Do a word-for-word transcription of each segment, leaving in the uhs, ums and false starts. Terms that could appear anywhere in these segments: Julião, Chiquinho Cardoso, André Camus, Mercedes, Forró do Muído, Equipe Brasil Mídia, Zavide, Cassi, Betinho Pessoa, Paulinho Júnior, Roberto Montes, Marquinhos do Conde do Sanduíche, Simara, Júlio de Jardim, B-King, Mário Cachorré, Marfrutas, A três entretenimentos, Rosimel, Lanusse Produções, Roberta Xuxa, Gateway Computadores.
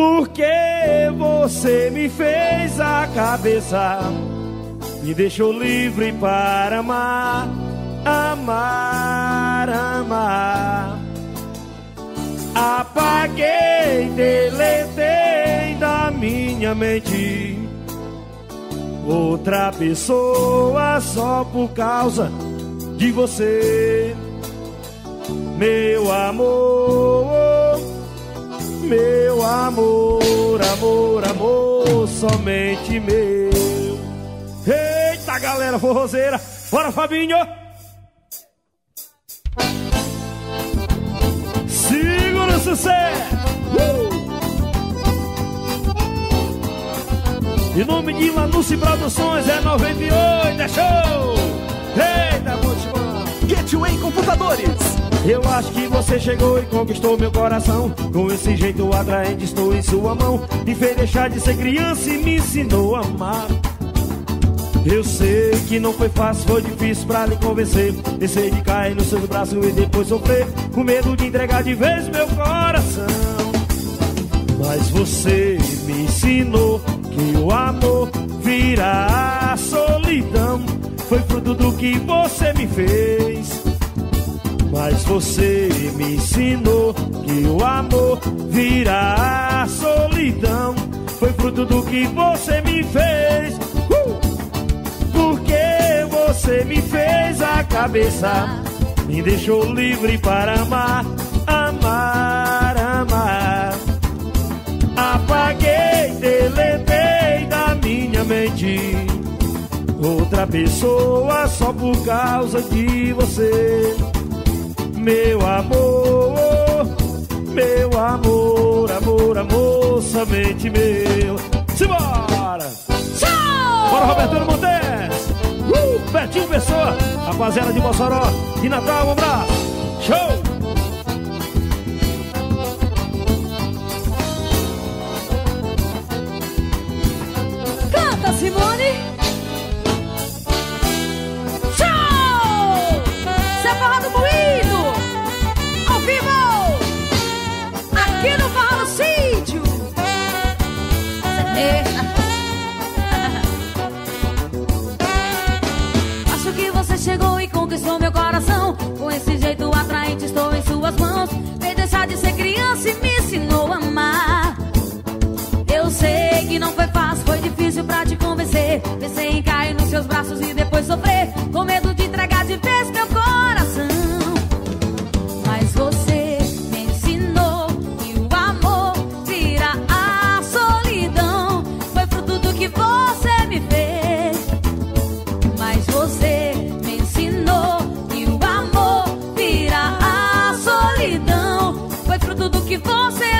Porque você me fez a cabeça, me deixou livre para amar, amar, amar. Apaguei, deletei da minha mente outra pessoa só por causa de você, meu amor, meu amor, amor, amor, somente meu. Eita, galera forrozeira, bora, Fabinho! Segura o sucesso! Uh! Em nome de Lanusse Produções é noventa e oito, é show! Eita, bom, Gateway Computadores! Eu acho que você chegou e conquistou meu coração. Com esse jeito atraente estou em sua mão. Me fez deixar de ser criança e me ensinou a amar. Eu sei que não foi fácil, foi difícil pra lhe convencer. Descer de cair nos seus braços e depois sofrer, com medo de entregar de vez meu coração. Mas você me ensinou que o amor virá a solidão. Foi fruto do que você me fez. Mas você me ensinou que o amor virá a solidão. Foi fruto do que você me fez. uh! Porque você me fez a cabeça, me deixou livre para amar, amar, amar. Apaguei, deletei da minha mente outra pessoa só por causa de você, meu amor, meu amor, amor, amor, somente meu. Simbora! Tchau! Bora, Roberto Montes! Uh, Betinho Pessoa, rapaziada de Mossoró, de Natal, um abraço! Show! Simone, tchau! Separado moído, ao vivo, aqui no Barra do Sítio. Acho que você chegou e conquistou meu coração. Com esse jeito atraente estou em suas mãos. Me deixar de ser criança e me ensinou a amar. Eu sei que não foi fácil, foi difícil pra te convencer. Pensei em cair nos seus braços e depois sofrer, com medo de entregar de vez meu coração. Mas você me ensinou que o amor vira a solidão. Foi fruto do que você me fez. Mas você me ensinou que o amor vira a solidão. Foi fruto do que você me fez.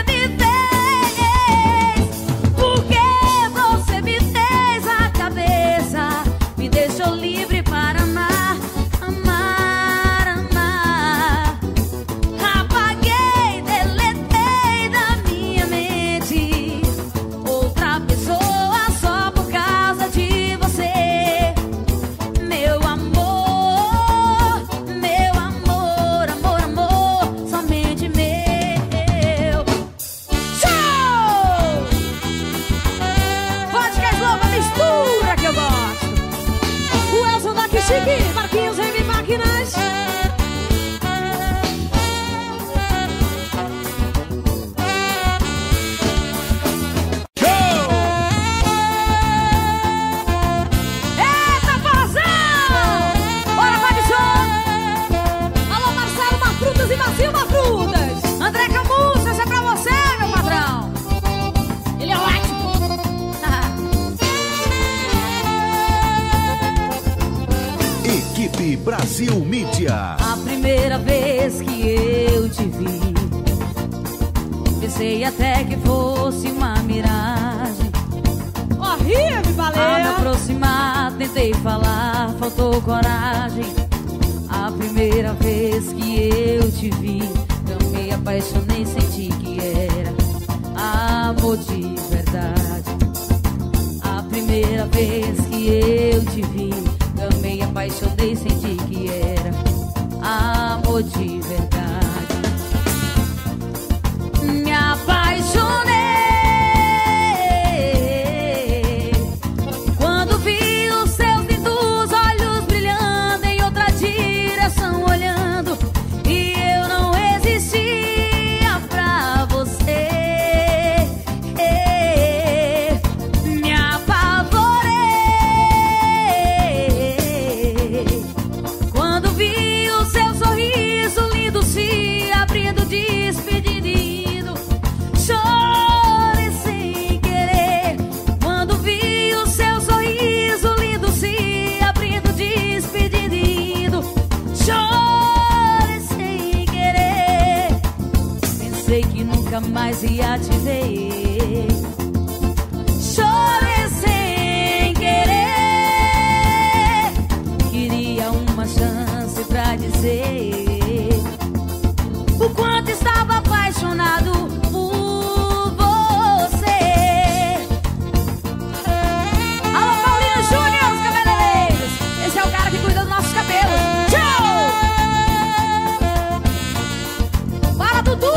Marquinhos em máquinas. Show! Eita, porção! Bora, vai, show! Alô, Marcelo, Marfrutas e Marcinho Marfrutas. André Camus, essa é pra você, meu patrão. Ele é ótimo. Equipe Brasil Mídia. A primeira vez que eu te vi, pensei até que fosse uma miragem. Horrível, valeu! Ao me aproximar, tentei falar, faltou coragem. A primeira vez que eu te vi, eu me apaixonei, senti que era amor de verdade. A primeira vez que eu te vi, me apaixonei, senti que era amor de verdade. Me apaixonei. fantasia te dei. Chorei sem querer, queria uma chance pra dizer o quanto estava apaixonado por você. Alô, Paulinho Júnior, os cabeleireiros. Esse é o cara que cuida dos nossos cabelos. Tchau! Para, Dudu!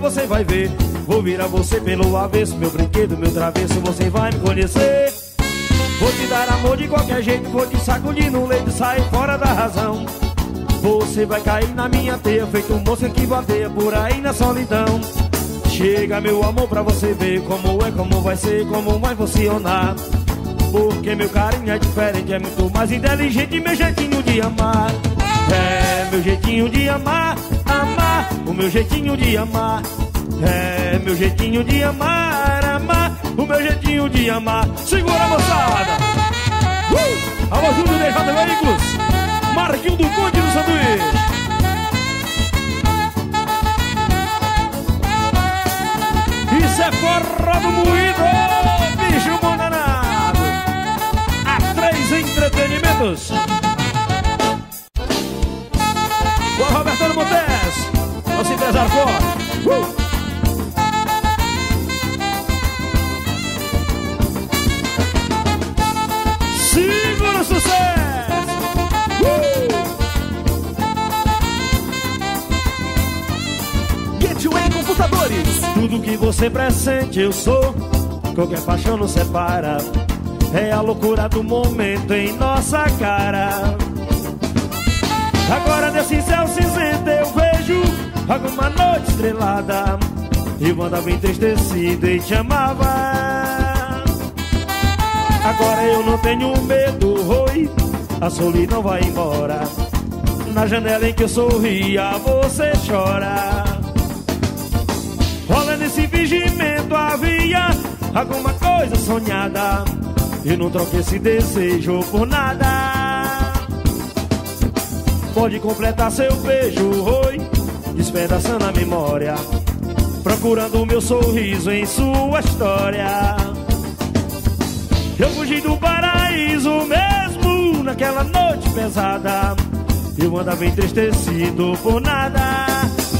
Você vai ver, vou virar você pelo avesso, meu brinquedo, meu travesso, você vai me conhecer. Vou te dar amor de qualquer jeito, vou te sacudir no leito, sair fora da razão. Você vai cair na minha teia, feito mosca que bateia por aí na solidão. Chega meu amor pra você ver como é, como vai ser, como vai funcionar. Porque meu carinho é diferente, é muito mais inteligente, meu jeitinho de amar. É meu jeitinho de amar, amar, o meu jeitinho de amar. É meu jeitinho de amar, amar, o meu jeitinho de amar. Segura, moçada! Uh! Alô, Júlio de Jardim, amigos! Marquinhos do Conde do Sanduíche! E Isso é forró do moído, bicho bom danado. A três entretenimentos. O Roberto Montes, nosso empresário forte. Uh! Segura o sucesso! Uh! Gateway Computadores. Tudo que você pressente eu sou, qualquer paixão nos separa. É a loucura do momento em nossa cara. Agora desse céu cinzento eu vejo alguma noite estrelada. Eu andava entristecido e te amava. Agora eu não tenho medo, oi, a solidão vai embora. Na janela em que eu sorria, você chora. Olha nesse fingimento, havia alguma coisa sonhada. Eu não troquei esse desejo por nada. Pode completar seu beijo, oi, despedaçando a memória. Procurando o meu sorriso em sua história. Eu fugi do paraíso mesmo naquela noite pesada. Eu andava entristecido por nada.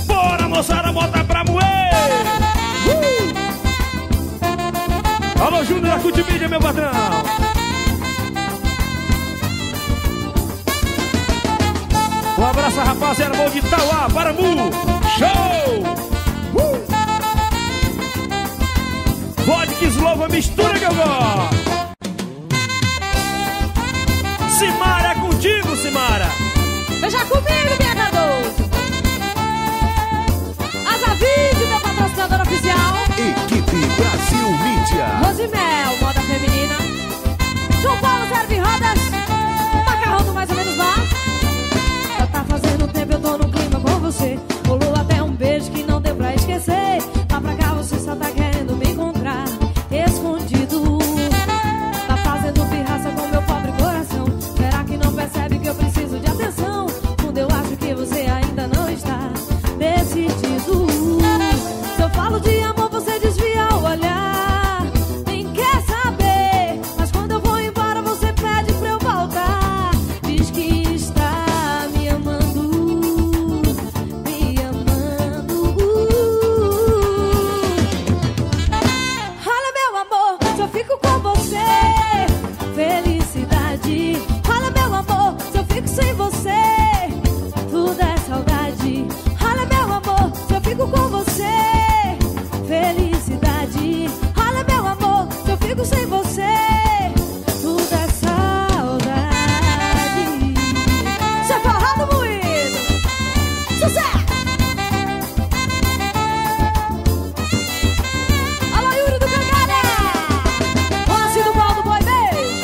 Bora, moçada, bota pra moer! Uh! Alô, Júlio da Jardim, mídia, meu patrão! Um abraço, rapaziada, bom de Itauá, Paramu! Show! Uh! Vodka eslova, mistura que eu gosto! Simara, é contigo, Simara! Eu já comigo, minha Cardoso! A Zavide, minha patrocinadora oficial! Equipe Brasil Mídia! Rosimel, moda feminina! João Paulo, serve rodas! Macarrão do mais ou menos lá! Eu tá fazendo tempo, eu tô no clima com você. Rolou até um beijo que não deu pra esquecer. Lá pra cá você só tá querendo me encontrar escondido. Tá fazendo pirraça com meu pobre coração. Percebe que eu preciso de atenção quando eu acho que você ainda não está decidido. Se eu falo de amor, você desvia o olhar, nem quer saber. Mas quando eu vou embora, você pede pra eu voltar. Diz que está me amando, me amando. Olha, meu amor, se eu fico com você, felicidade. Sem você, tudo é saudade. Olha, meu amor, se eu fico com você, felicidade. Olha, meu amor, se eu fico sem você, tudo é saudade. Você é forró do moído. Sucesso! Alô, Júlio do Cangada! Cassi do Baldo Boi Beijo!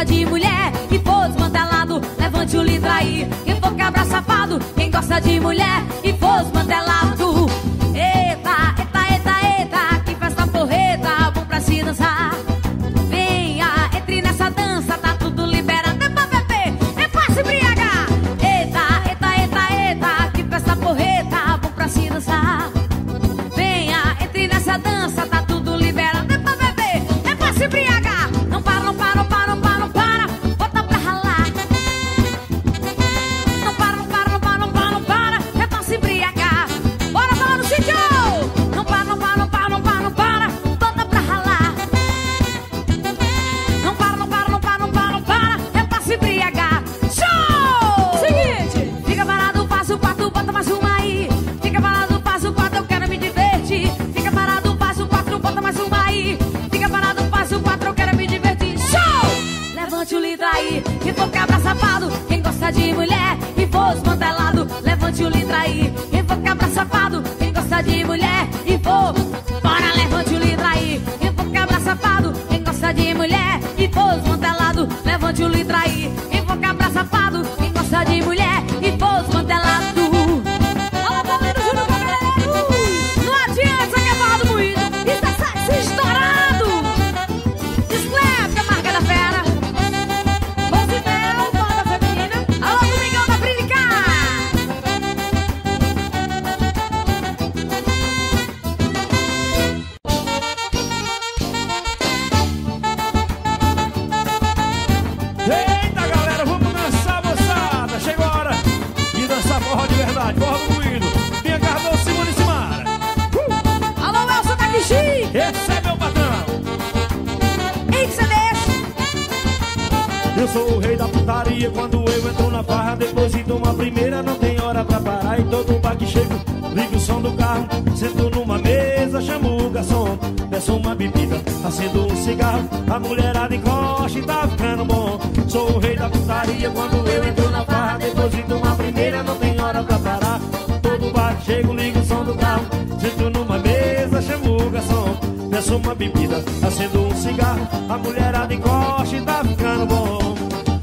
nada de mulher que for desmantelado, levante o litro aí. Quem for cabra safado, quem gosta de mulher e for desmantelado. Eita, eita, eita, eita, que festa porreta, bom pra se dançar. Venha, entre nessa dança, tá tudo liberado, é pra beber, é pra se embriagar. Eita, eita, eita, eita, que festa porreta, bom pra se dançar. Venha, entre nessa dança, tá tudo liberado, é pra beber, é pra se embriagar. Não para, não para, não para, não para, não para, bota pra ralar. Não para, não para, não para, não para, não para, é pra se embriagar. Bora, bora no sítio! Não para, não para, não para, não para, não para, bota pra ralar. Não para, não para, não para, não para, não para, é pra se embriagar. Show! Seguinte! Fica parado, faz o quatro, bota mais uma aí. Fica parado, faz o quatro, eu quero me divertir. Fica parado, faz o quatro, bota mais uma aí. Fica parado, faz o quatro, eu quero me divertir. Show! Levante o litro aí, quem for cabra safado, quem gosta de mulher e for desmantelado. Levante o litro aí, quem for cabra safado, quem gosta de mulher e for. Bora, levante o litro aí, quem for cabra safado, quem gosta de mulher e for desmantelado. Levante o litro aí, quem for cabra safado, quem gosta de mulher e for desmantelado. Alô, galera, Júlio de Jardim. Não adianta que é barra do moído, isso é sexo estourado. Discleta, marca da fera. Rosimel, banda feminina. Alô, Domingão da Brincar. Eita, galera, vamos dançar, moçada. Chegou a hora de dançar forró de verdade, forró fluido. Minha Carmão, Simone e Simara. Alô, Elson da Quixi. Esse é meu patrão. Ei, que você deixa? Eu sou o rei da putaria quando eu entro na farra. Depois de uma primeira não tem hora pra parar. Em todo bar que chego, ligo o som do carro. Sento numa mesa, chamo o garçom. Peço uma bebida, acendo um cigarro. A mulherada encosta e tá ficando bom. Sou o rei da putaria quando eu entro na farra. Depois de uma primeira não tem hora pra parar. Todo bar que chego, ligo o som do carro. Sento numa mesa, chamo o garçom. Peço uma bebida, acendo um cigarro. A mulherada encosta e tá ficando bom.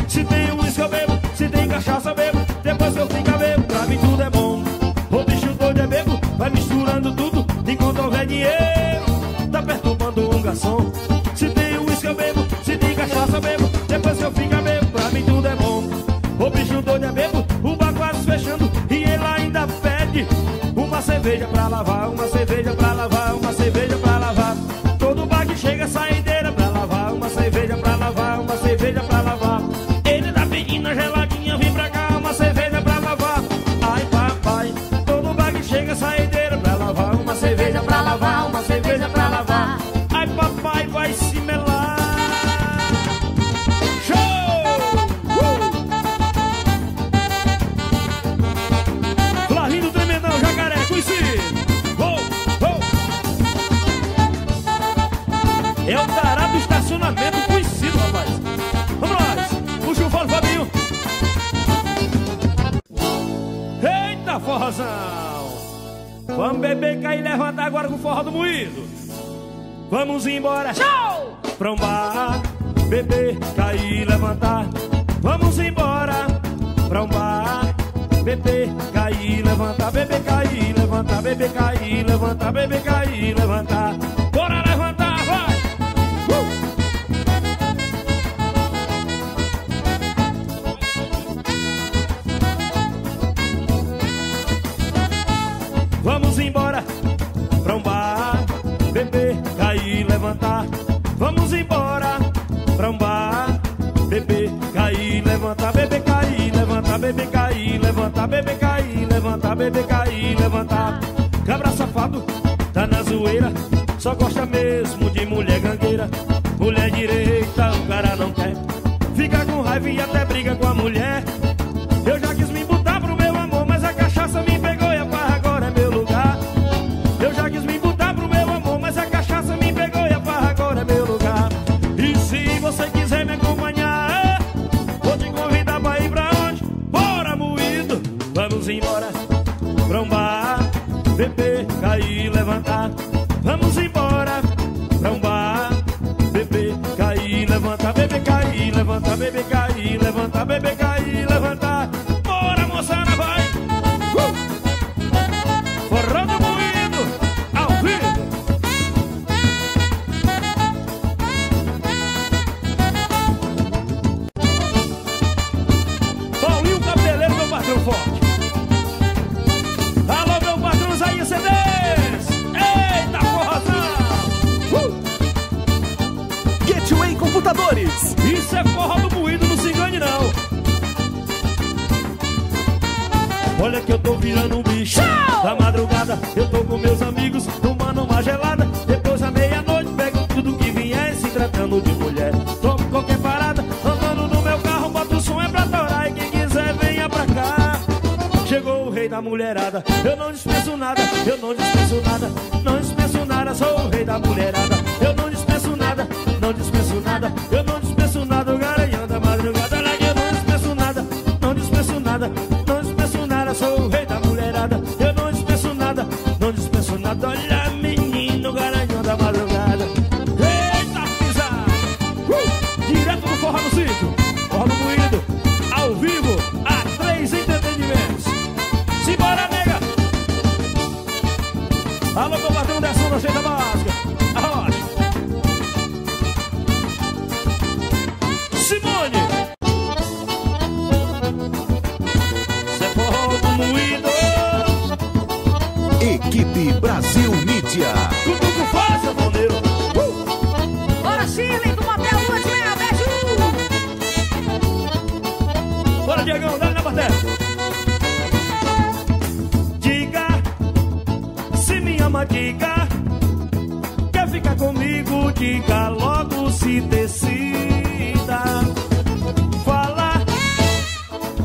Se tem uísque eu bebo, se tem cachaça eu bebo. Depois que eu fico eu bebo, pra mim tudo é bom. O bicho doido é bebo, vai misturando tudo. Enquanto houver dinheiro, tá perturbando um garçom. Se tem uísque eu bebo, se tem cachaça eu bebo. Depois que eu fico eu bebo, pra mim tudo é bom. O bicho doido é bebo, o bar quase fechando. E ele ainda pede uma cerveja pra lavar, uma cerveja pra lavar, uma cerveja pra lavar. Todo bar que chega, saideira pra lavar, uma cerveja pra lavar, uma cerveja pra lavar. Ele tá pedindo a geladinha, vem pra cá, uma cerveja pra lavar. Ai, papai, todo bar que chega, saideira pra lavar, uma cerveja pra lavar, uma cerveja pra lavar. Ai, papai, vai se melar. Show! Uh! Flavinho do Tremendão, Jacaré, conheci! Vou, vou! É o tarado do estacionamento conhecido, rapaz. Vamos lá, o Gilvão Fabinho. Eita, forrozão. Vamos beber, cair e levantar agora com o forró do moído. Vamos embora, Show! pra um bar, beber, cair e levantar. Vamos embora, pra um bar, beber, cair e levantar. Beber, cair e levantar, beber, cair e levantar, beber, cair e levantar. Bora levantar, vai! Uh! Vamos embora pra um bar, beber, cair e levantar. Vamos embora pra um bar, beber, cair e levantar. Beber, cair e levantar, beber, cair e levantar. Beber, cair e levantar, beber, cair e levantar. Cabra safado, tá na zoeira. Só gosta mesmo de mulher gangueira. Mulher direita o cara não quer. Fica com raiva e até briga com a mulher. Eu já quis me botar pro meu amor, mas a cachaça me pegou e a farra agora é meu lugar. Eu já quis me botar pro meu amor, mas a cachaça me pegou e a farra agora é meu lugar. E se você quiser me acompanhar, vou te convidar pra ir pra onde? Bora, moído! Vamos embora pra um bar, beber, cair e levantar. Vamos embora pra um bar, beber, cair e levantar. Beber, bebê cair, levanta, bebê cair, levanta, bebê cair, levanta. Bora, moçada, vai! Uh! Forrando o moído, ao vivo! Paulinho Cabeleiro, meu patrão forte! Alô, meu patrão, Zair C dez! Eita, porra! Uh! Gateway Computadores. Isso é forró do moído, não se engane não. Olha que eu tô virando um bicho. Show! Da madrugada eu tô com meus amigos, tomando uma gelada. Depois à meia-noite pego tudo que vier, se tratando de mulher. Tomo qualquer parada, andando no meu carro, boto o som é pra torar e quem quiser venha pra cá. Chegou o rei da mulherada, eu não dispenso nada, eu não dispenso nada, não dispenso nada, sou o rei da mulherada, eu não dispenso nada. Não dispenso nada, eu não dispenso nada, o garanhão da madrugada. Olha que eu não dispenso nada, não dispenso nada, não dispenso nada, sou o rei da mulherada. Eu não dispenso nada, não dispenso nada, olha menino, o garanhão da madrugada. Eita, pisada! Uh! Direto no forró do sítio, forró do moído, ao vivo, a três entretenimentos. Simbora, nega! Alô, compadrão, descendo a feita básica. Equipe Brasil Mídia. Cutuco faz, sanfoneiro. Uh! Bora, Chile, do Motel Lua de Mel, beijo! Bora, Diegão, dá-lhe na bateria. Diga, se me ama, diga. Quer ficar comigo, diga, logo se decida. Fala,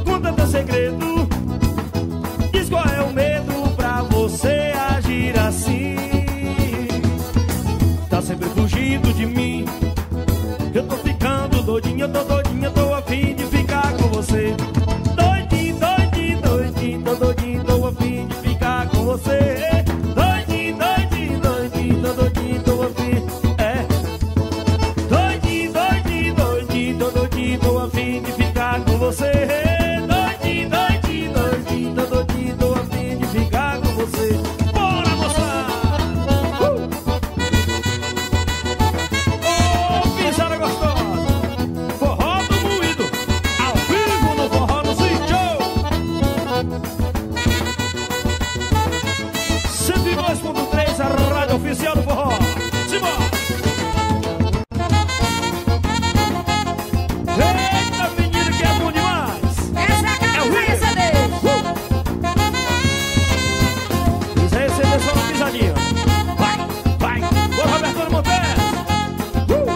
conta teu segredo. Diz qual é o medo pra você agir assim. Tá sempre fugindo de mim. Eu tô ficando doidinha, tô doidinha, tô afim de ficar com você. Doidinho, doidinho, doidinho, tô doidinho, tô afim de ficar com você. Doidinho, doidinho, doidinho, tô doidinho, tô afim, é. Doidinho, doidinho, doidinho, tô doidinho, tô afim de ficar com você. Doidinho, doidinho, doidinho, tô doidinho, tô afim de ficar com você. Oficial do forró, simbora! Eita, menina, que é bom demais! Essa é a cabeça dele! Uh! Isso aí, você deu só uma pisadinha. Vai, vai! Bora, Roberto Montes! Uh!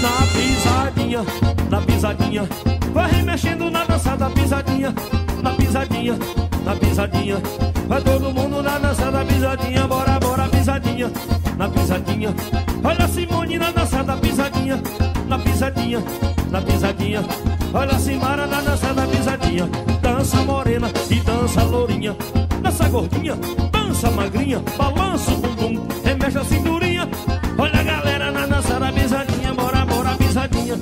Na pisadinha, na pisadinha, vai mexendo na dança da pisadinha, na pisadinha, na pisadinha, vai todo mundo na dança da pisadinha, bora, bora, pisadinha, na pisadinha, olha a Simone na dança da pisadinha, na pisadinha, na pisadinha, olha a Simara na dança da pisadinha, dança morena e dança lourinha, dança gordinha, dança magrinha, balança o bumbum, remexe a cinturinha, olha a galera na dança da pisadinha, bora, bora, pisadinha,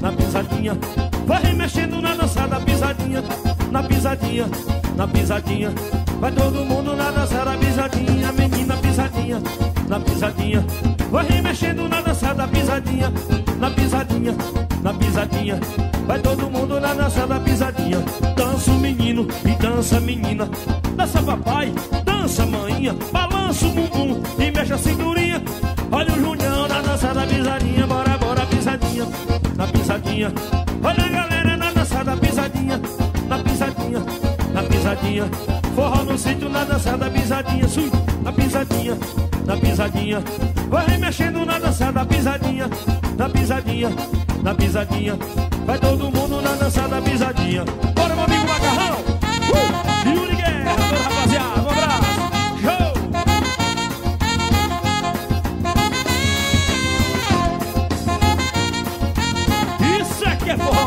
na pisadinha, vai remexendo na dança da pisadinha, na pisadinha, na pisadinha, vai todo mundo na dança da pisadinha, menina pisadinha, na pisadinha, vai remexendo na dança da pisadinha, na pisadinha, na pisadinha, vai todo mundo na dança da pisadinha, dança o menino e dança a menina, dança papai, dança maninha, balança o bumbum e mexe a cinturinha, olha o Julião na dança da pisadinha, bora, bora, pisadinha, na pisadinha, olha a galera na dança da pisadinha, na pisadinha, na pisadinha, forró no sítio na dança da pisadinha, sui, na pisadinha, na pisadinha, vai remexendo na dança da pisadinha, na pisadinha, na pisadinha, vai todo mundo na dança da pisadinha. Bora, meu amigo Macarrão! Uh! Júlio de Jardim, rapaziada, um abraço! Show! Isso aqui é forró!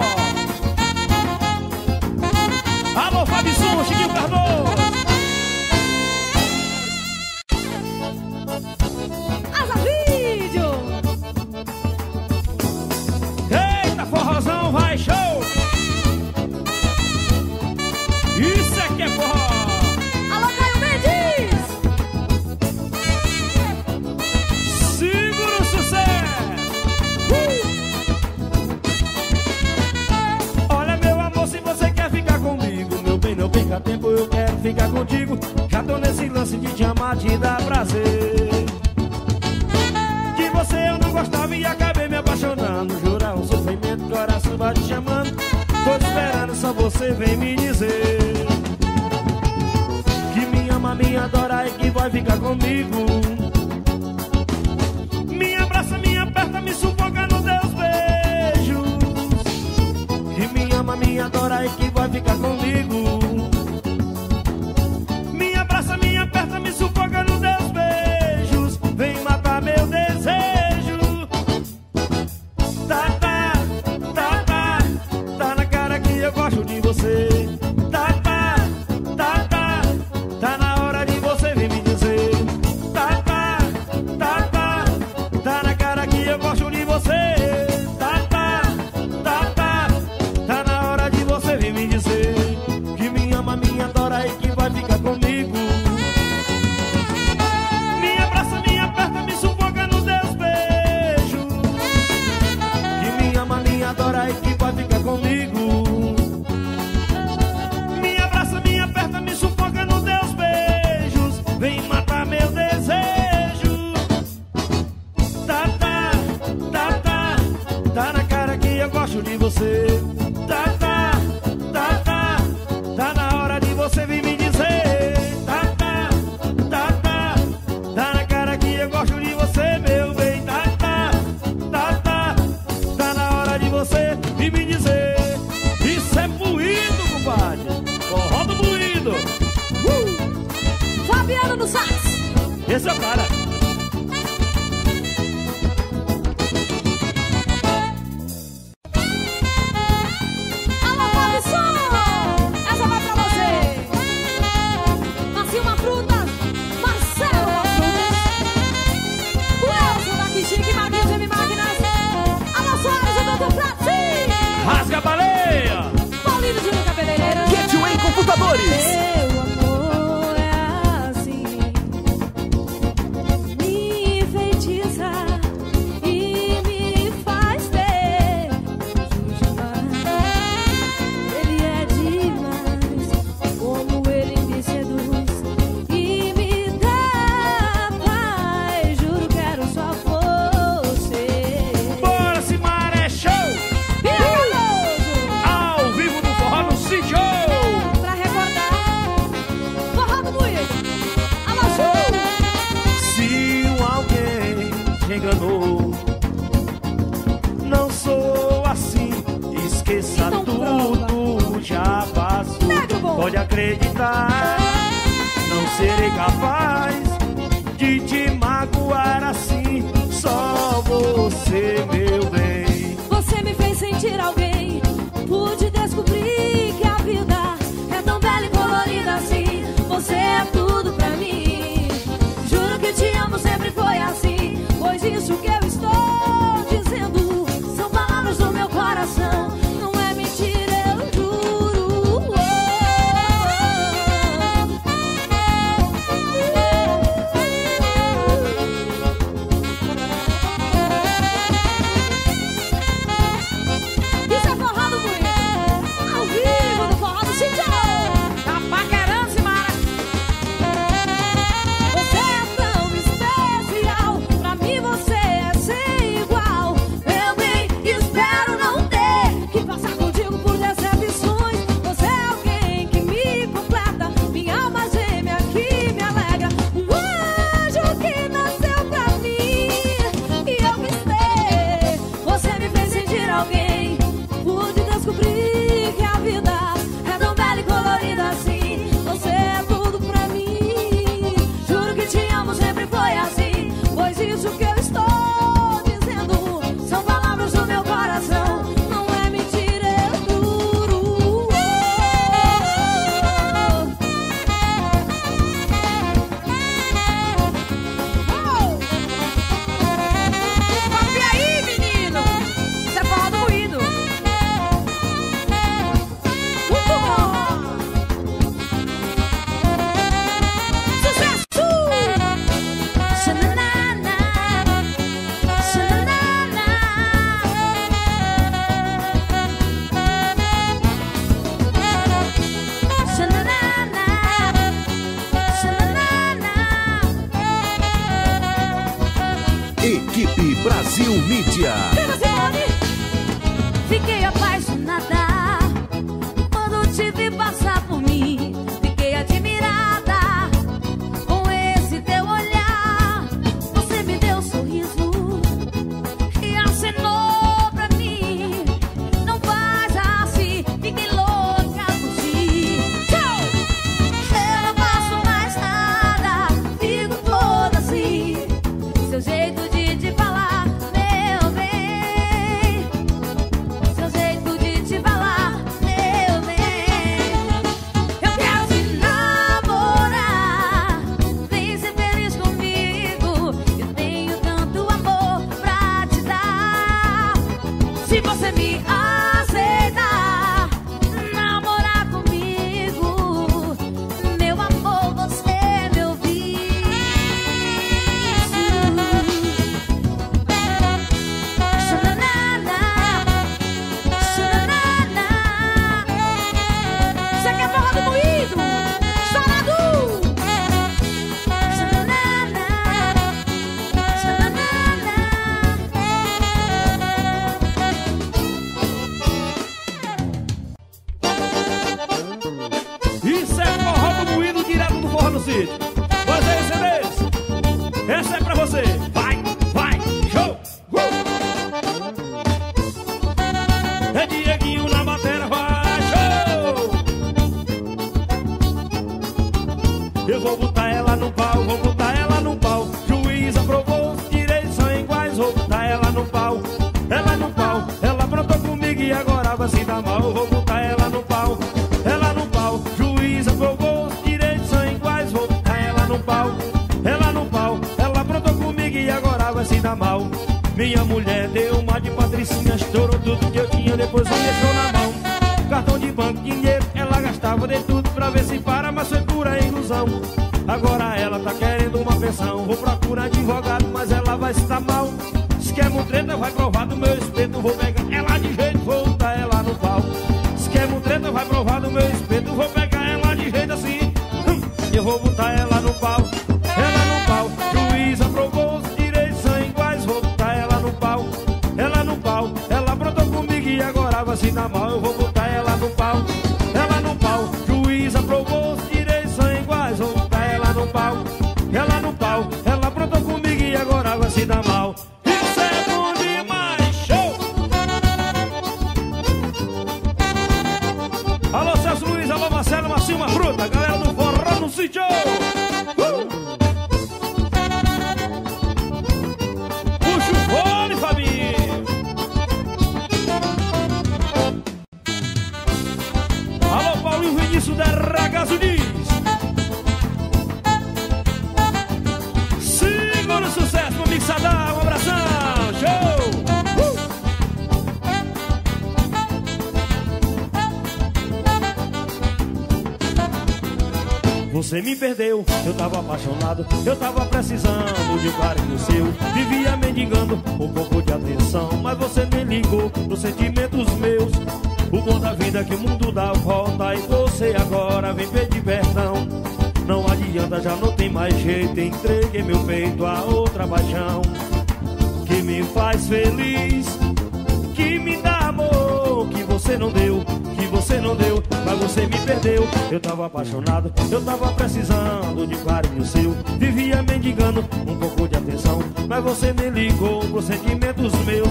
Alô, Fábio Som, Chiquinho Cardoso! A Zavide! Há tempo eu quero ficar contigo, já tô nesse lance de te amar, te dar prazer. De você eu não gostava e acabei me apaixonando, jura um sofrimento, coração vai te chamando. Tô te esperando, só você vem me dizer que me ama, me adora e que vai ficar comigo. Me abraça, me aperta, me sufoca nos teus beijos. Que me ama, me adora e que vai ficar comigo. Brasil Mídia. Fiquei apaixonada quando te vi passar por mim. Fiquei admirada com esse teu olhar. Você me deu um sorriso e acenou pra mim. Não faz assim, fiquei louca por ti. Eu não faço mais nada, fico toda assim. Seu jeito de te falar, você me perdeu, eu tava apaixonado, eu tava precisando de um carinho seu. Vivia mendigando um pouco de atenção, mas você nem ligou nos sentimentos meus. O bom da vida é que o mundo dá volta e você agora vem pedir perdão. Não adianta, já não tem mais jeito, entreguei meu peito a outra paixão. Que me faz feliz, que me dá amor, que você não deu, que você não deu. Mas você me perdeu, eu tava apaixonado, eu tava precisando de carinho seu. Vivia mendigando um pouco de atenção, mas você me ligou pros sentimentos meus.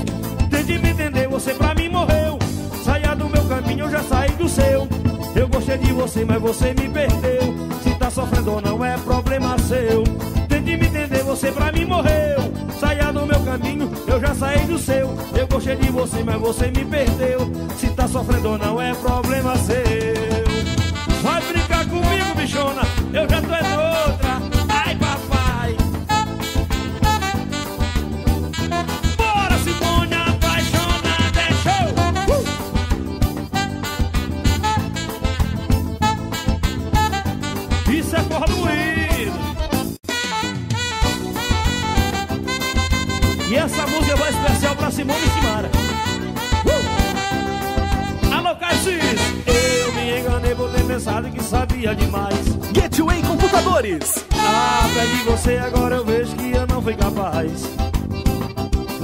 Tente me entender, você pra mim morreu. Saia do meu caminho, eu já saí do seu. Eu gostei de você, mas você me perdeu. Se tá sofrendo ou não é problema seu. Tente me entender, você pra mim morreu. Saia do meu caminho, eu já saí do seu. Eu gostei de você, mas você me perdeu. Se tá sofrendo ou não é problema seu. Vai brincar comigo, bichona, eu já tô é outra. Ai, papai. Bora, Simone, apaixonada, é show. Uh! Isso é porra do Luiz. E essa música vai especial pra Simone Simara. Uh! Alô, Cassi! Eu me enganei por ter pensado que sabia demais. Gateway Computadores. Ah, perdi você, agora eu vejo que eu não fui capaz.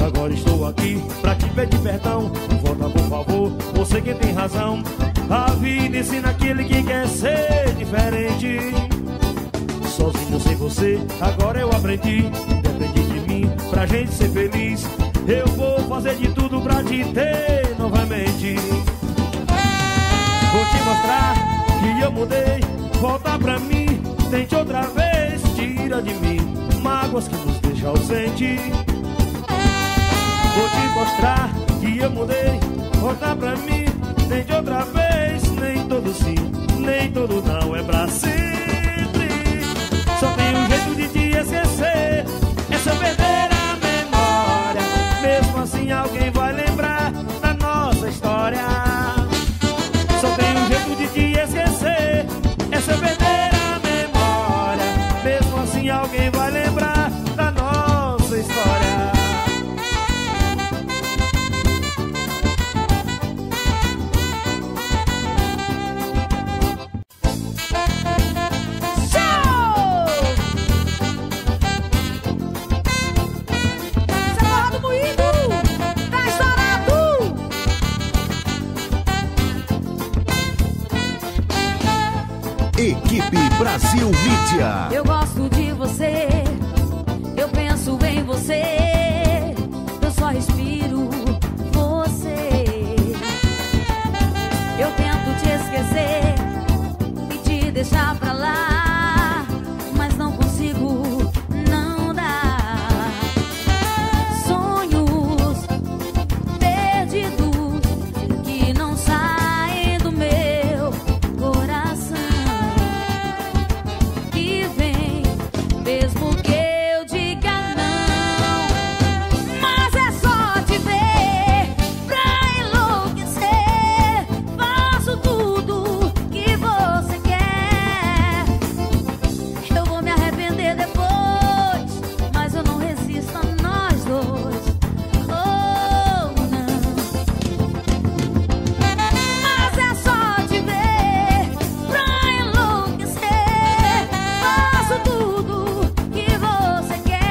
Agora estou aqui pra te pedir perdão. Volta, por favor, você que tem razão. A vida ensina aquele que quer ser diferente. Sozinho sem você, agora eu aprendi. Depende de mim pra gente ser feliz. Eu vou fazer de tudo pra te ter novamente. Vou te mostrar que eu mudei. Volta pra mim, tente outra vez. Tira de mim mágoas que nos deixam ausente. Vou te mostrar que eu mudei. Volta pra mim, tente outra vez. Nem todo sim, nem todo não é pra sempre. Só tem um jeito de te esquecer, é só perder a memória. Mesmo assim alguém vai lembrar da nossa história. Só tem um jeito de te esquecer, é só perder a memória. Mesmo assim alguém vai lembrar da nossa história. Equipe Brasil Mídia. Eu gosto de você, eu penso em você, eu só respiro você. Eu tento te esquecer e te deixar pra lá, mas não consigo, não dá. Sonhos perdidos que não saem do meu coração. Mesmo que eu diga não, mas é só te ver pra enlouquecer. Faço tudo que você quer. Eu vou me arrepender depois, mas eu não resisto a nós dois. Oh, não. Mas é só te ver pra enlouquecer. Faço tudo que você quer.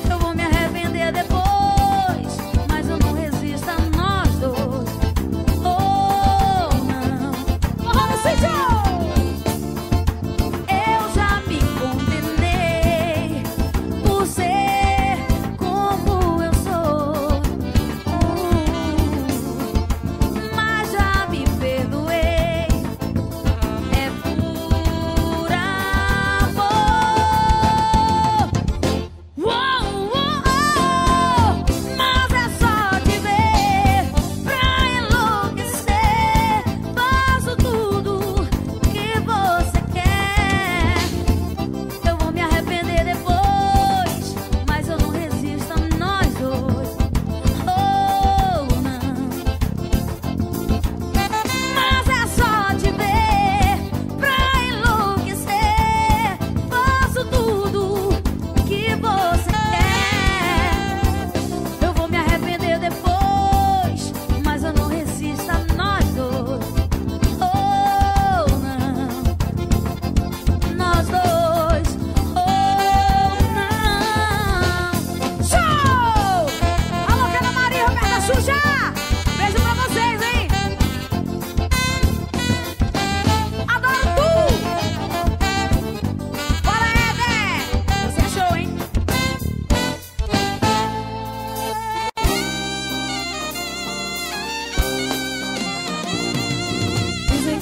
Eu vou me arrepender depois, mas eu não resisto a nós dois. Oh, não. Eu já me condenei por ser como eu sou. Hum, mas já me perdoei. É por amor. Uou, uou, uou. Mas é só te ver pra enlouquecer. Faço tudo que você quer. Eu vou me arrepender depois, mas eu não resisto a nós dois. Oh, não. Mas é só te ver pra enlouquecer. Faço tudo que você quer. Eu vou me arrepender depois, mas eu não resisto a nós dois. Oh, não. Nós dois. Oh, não. Show! Alô, Ana Maria e Roberta Xuxa! Beijo pra vocês, hein? Adoro tu! Bora, Éder! Você achou, hein? Dizem que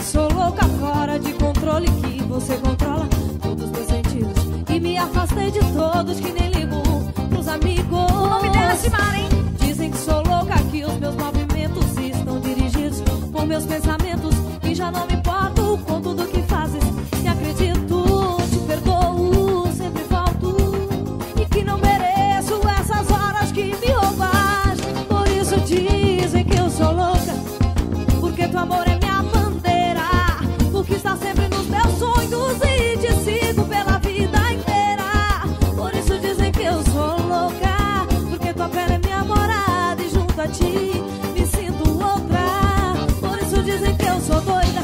sou louca fora de controle, que você controla todos os meus sentidos. E me afastei de todos, que nem ligo um pros amigos. O nome dela é Simara, hein? Dizem que sou louca, que os meus movimentos estão dirigidos por meus pensamentos. E já não me importo com tudo que fazes. E acredito, te perdoo, sempre volto. E que não mereço essas horas que me roubas. Por isso dizem que eu sou louca, porque teu amor é minha bandeira, porque está sempre nos meus sonhos e te sigo pela vida inteira. Por isso dizem que eu sou louca, porque tua pele é minha morada e junto a ti me sinto outra. Por isso dizem que eu sou doida,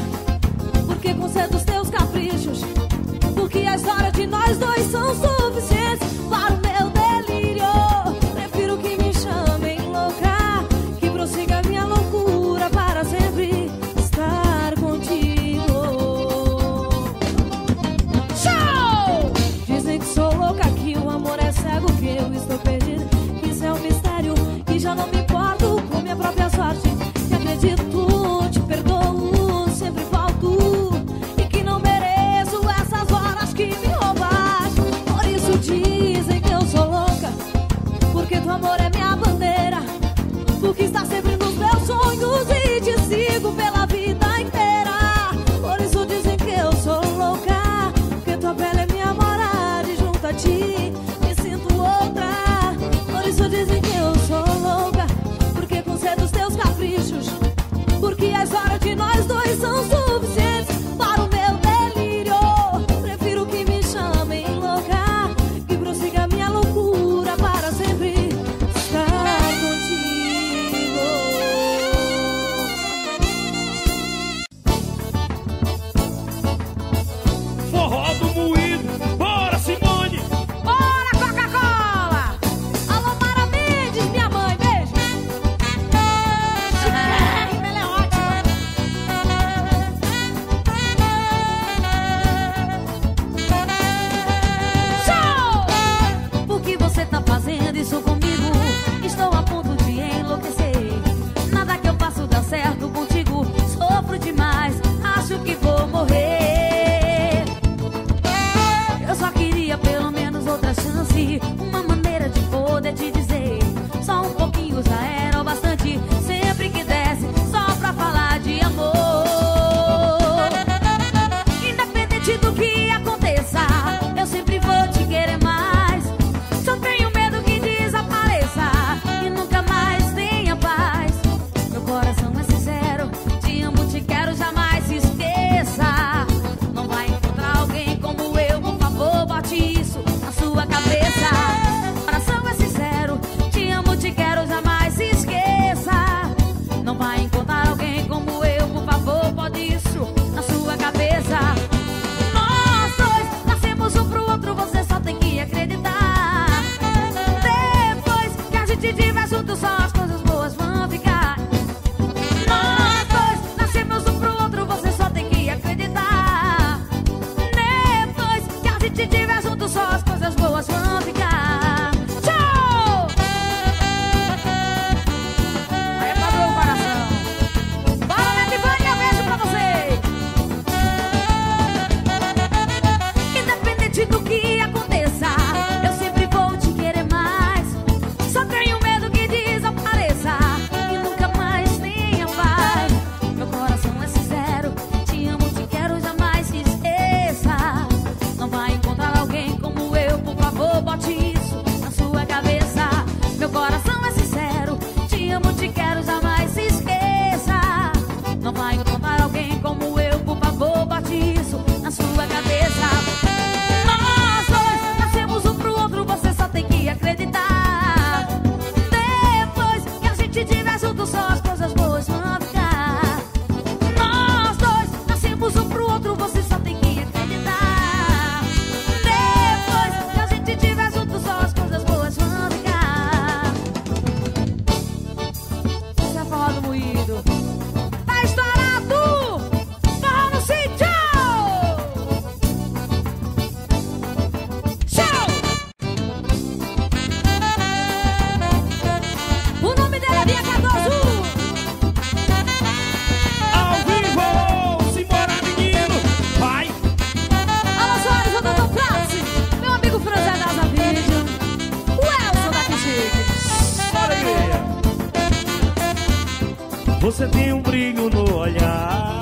Você tem um brilho no olhar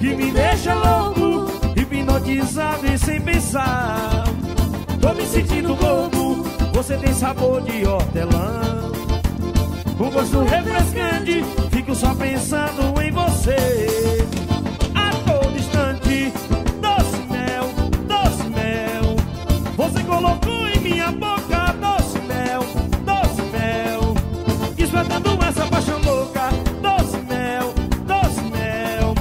que me deixa louco, hipnotizado e sem pensar. Tô me sentindo bobo, você tem sabor de hortelã, um gosto refrescante, fico só pensando em você. A todo instante, doce mel, doce mel, você colocou em minha boca. Doce mel, doce mel, despertando essa paixão louca. Doce mel, doce mel,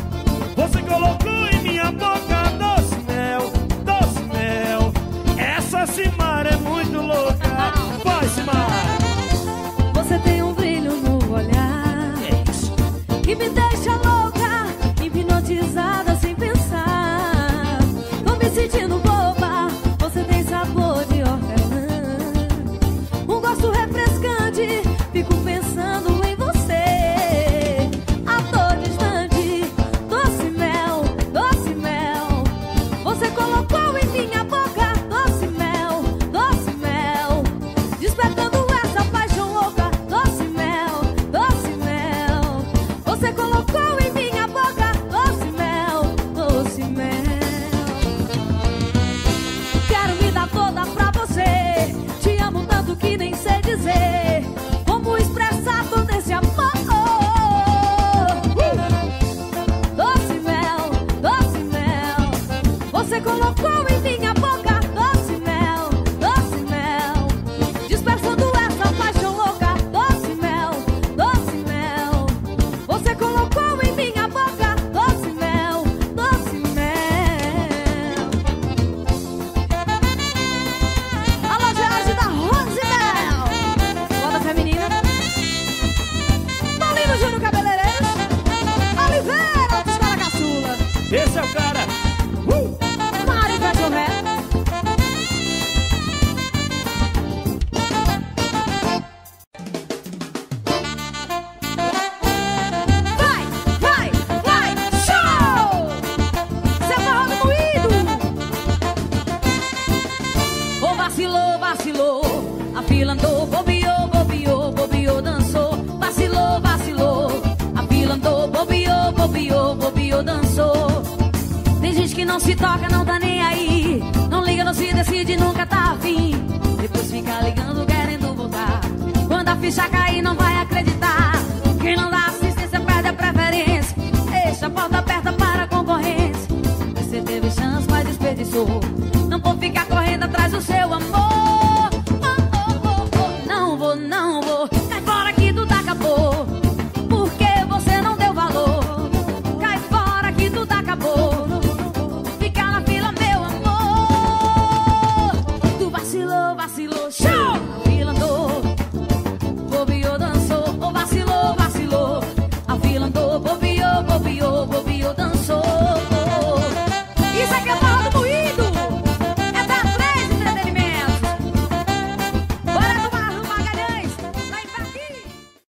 você colocou em minha boca. Doce mel, doce mel, essa Simara é muito louca. Vai, Simara. Você tem um brilho no olhar que me deixa louca, hipnotizada sem pensar. Tô me sentindo boba, você tem sabor de hortelã, um gosto refrescante, fico pensando em você. A todo instante, doce mel, doce mel, você colocou em minha boca. Doce mel, doce mel, despertando essa paixão louca. Doce mel, doce mel, você colocou em minha boca. Doce mel, doce mel, quero me dar toda pra você. Te amo tanto que nem sei dizer como expressar todo esse amor. Uh! Doce mel, doce mel, você colocou em minha boca. Doce mel, doce mel, dispersando essa paixão louca. Doce mel, doce mel, você colocou em minha boca. Doce mel, doce mel. Alô, Geraldo da Rosimel, moda feminina. Paulino Júnior Cabeleireiros, Oliveira dos Cara Caçula, Esse é o cara. Uh! Mário Cachorré. Vai, vai, vai, show! Zé Barro do Moído. Ô vacilou, vacilou, a fila andou, bobeou, bobeou, bobeou, dançou. Vacilou, vacilou, a fila andou, bobeou, bobeou, bobeou, dançou. Tem gente que não se toca, não tá nem aí, não liga, não se decide, nunca tá afim. Depois fica ligando, querendo voltar, quando a ficha cair não vai acreditar. Quem não dá assistência perde a preferência, deixa a porta aberta para a concorrência. Você teve chance, mas desperdiçou, não vou ficar correndo atrás do seu amor. Oh, oh, oh, oh. Não vou, não vou, cai fora que tudo acabou, porque você não deu valor. Cai fora que tudo acabou, fica na fila, meu amor. Tu vacilou, vacilou, show!